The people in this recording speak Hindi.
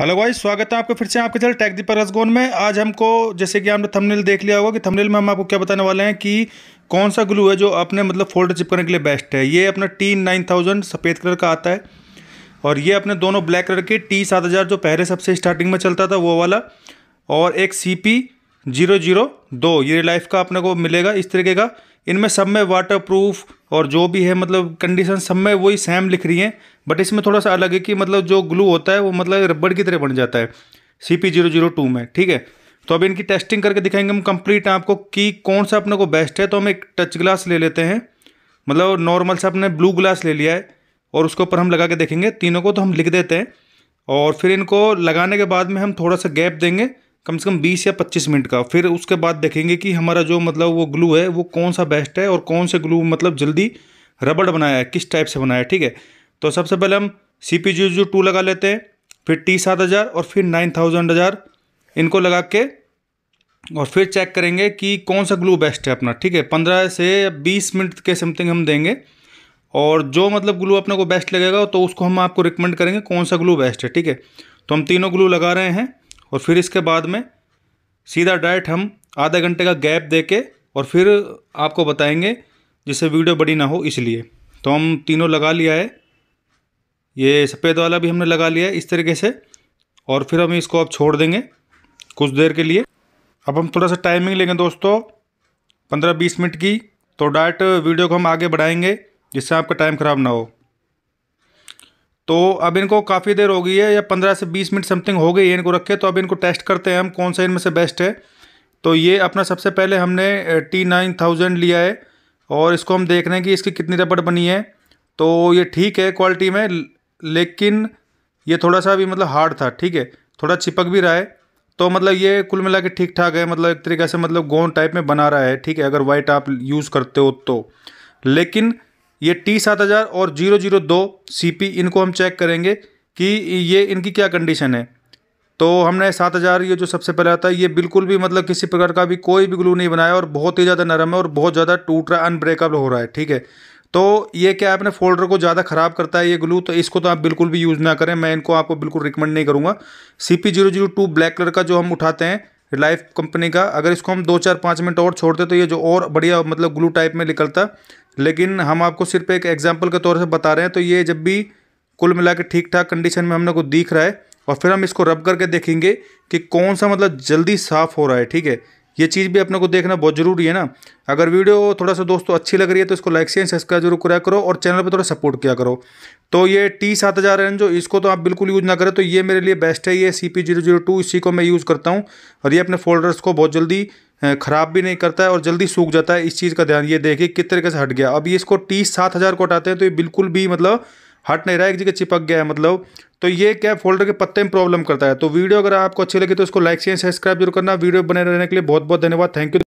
हेलो भाई, स्वागत है आपको फिर से आपके चैनल टेकदीपक्रसगोन में। आज हमको, जैसे कि आपने थंबनेल देख लिया होगा कि थंबनेल में हम आपको क्या बताने वाले हैं कि कौन सा ग्लू है जो अपने फोल्डर चिपकाने के लिए बेस्ट है। ये अपना T-9000 सफ़ेद कलर का आता है और ये अपने दोनों ब्लैक कलर के T-7000 जो पहले सबसे स्टार्टिंग में चलता था वो वाला, और एक CP-0002 ये लाइफ का अपने को मिलेगा इस तरीके का। इनमें सब में वाटरप्रूफ और जो भी है कंडीशन सब में वही सेम लिख रही हैं, बट इसमें थोड़ा सा अलग है कि जो ग्लू होता है वो रबड़ की तरह बन जाता है CP-0002 में, ठीक है। तो अब इनकी टेस्टिंग करके दिखाएंगे हम कंप्लीट आपको कि कौन सा अपने को बेस्ट है। तो हम एक टच ग्लास ले लेते हैं, नॉर्मल सा अपने ब्लू ग्लास ले लिया है और उसके ऊपर हम लगा के देखेंगे तीनों को। तो हम लिख देते हैं और फिर इनको लगाने के बाद में हम थोड़ा सा गैप देंगे कम से कम 20 या 25 मिनट का। फिर उसके बाद देखेंगे कि हमारा जो वो ग्लू है वो कौन सा बेस्ट है और कौन से ग्लू जल्दी रबड़ बनाया है, किस टाइप से बनाया है, ठीक है। तो सबसे पहले हम CP-0002 लगा लेते हैं, फिर T-7000 और फिर 9000 इनको लगा के, और फिर चेक करेंगे कि कौन सा ग्लू बेस्ट है अपना, ठीक है। 15 से 20 मिनट के समथिंग हम देंगे और जो ग्लू अपने को बेस्ट लगेगा तो उसको हम आपको रिकमेंड करेंगे कौन सा ग्लू बेस्ट है, ठीक है। तो हम तीनों ग्लू लगा रहे हैं और फिर इसके बाद में सीधा डायरेक्ट हम आधा घंटे का गैप देके और फिर आपको बताएंगे, जिससे वीडियो बड़ी ना हो इसलिए। तो हम तीनों लगा लिया है, ये सफ़ेद वाला भी हमने लगा लिया है इस तरीके से, और फिर हम इसको अब छोड़ देंगे कुछ देर के लिए। अब हम थोड़ा सा टाइमिंग लेंगे दोस्तों 15-20 मिनट की, तो डायरेक्ट वीडियो को हम आगे बढ़ाएंगे जिससे आपका टाइम ख़राब ना हो। तो अब इनको काफ़ी देर हो गई है या 15 से 20 मिनट समथिंग हो गई है इनको रखे। तो अब इनको टेस्ट करते हैं हम कौन सा इनमें से बेस्ट है। तो ये अपना सबसे पहले हमने T-9000 लिया है और इसको हम देख रहे हैं कि इसकी कितनी रबड़ बनी है। तो ये ठीक है क्वालिटी में, लेकिन ये थोड़ा सा भी हार्ड था, ठीक है, थोड़ा चिपक भी रहा है। तो ये कुल मिला के ठीक ठाक है, एक तरीके से गोंद टाइप में बना रहा है, ठीक है, अगर वाइट आप यूज़ करते हो तो। लेकिन ये T-7000 और 002 CP इनको हम चेक करेंगे कि ये इनकी क्या कंडीशन है। तो हमने 7000 ये जो सबसे पहले आता है ये बिल्कुल भी किसी प्रकार का भी कोई भी ग्लू नहीं बनाया और बहुत ही ज़्यादा नरम है और बहुत ज़्यादा टूट रहा है, अनब्रेकेबल हो रहा है, ठीक है। तो ये क्या अपने फोल्डर को ज़्यादा ख़राब करता है ये ग्लू, तो इसको तो आप बिल्कुल भी यूज़ ना करें, मैं इनको आपको बिल्कुल रिकमेंड नहीं करूँगा। CP-0002 ब्लैक कलर का जो हम उठाते हैं लाइफ कंपनी का, अगर इसको हम 2-4-5 मिनट और छोड़ते तो ये जो और बढ़िया ग्लू टाइप में निकलता, लेकिन हम आपको सिर्फ एक एग्जांपल के तौर से बता रहे हैं। तो ये जब भी कुल मिला के ठीक ठाक कंडीशन में हमने को दिख रहा है, और फिर हम इसको रब करके देखेंगे कि कौन सा जल्दी साफ़ हो रहा है, ठीक है। ये चीज़ भी अपने को देखना बहुत ज़रूरी है ना। अगर वीडियो थोड़ा सा दोस्तों अच्छी लग रही है तो इसको लाइक शेयर सब्सक्राइब जरूर करा करो और चैनल पे थोड़ा सपोर्ट किया करो। तो ये T-7000 है जो, इसको तो आप बिल्कुल यूज़ ना करें। तो ये मेरे लिए बेस्ट है, ये CP-0002 इसी को मैं यूज़ करता हूँ और ये अपने फोल्डर्स को बहुत जल्दी ख़राब भी नहीं करता है और जल्दी सूख जाता है। इस चीज़ का ध्यान ये देखिए किस तरीके से हट गया। अब ये इसको T-7000 को हटाते हैं तो ये बिल्कुल भी हट नहीं रहा है, एक जगह चिपक गया है तो ये क्या फोल्डर के पत्ते में प्रॉब्लम करता है। तो वीडियो अगर आपको अच्छी लगी तो इसको लाइक शेयर सब्सक्राइब जरूर करना। वीडियो बने रहने के लिए बहुत बहुत धन्यवाद, थैंक यू।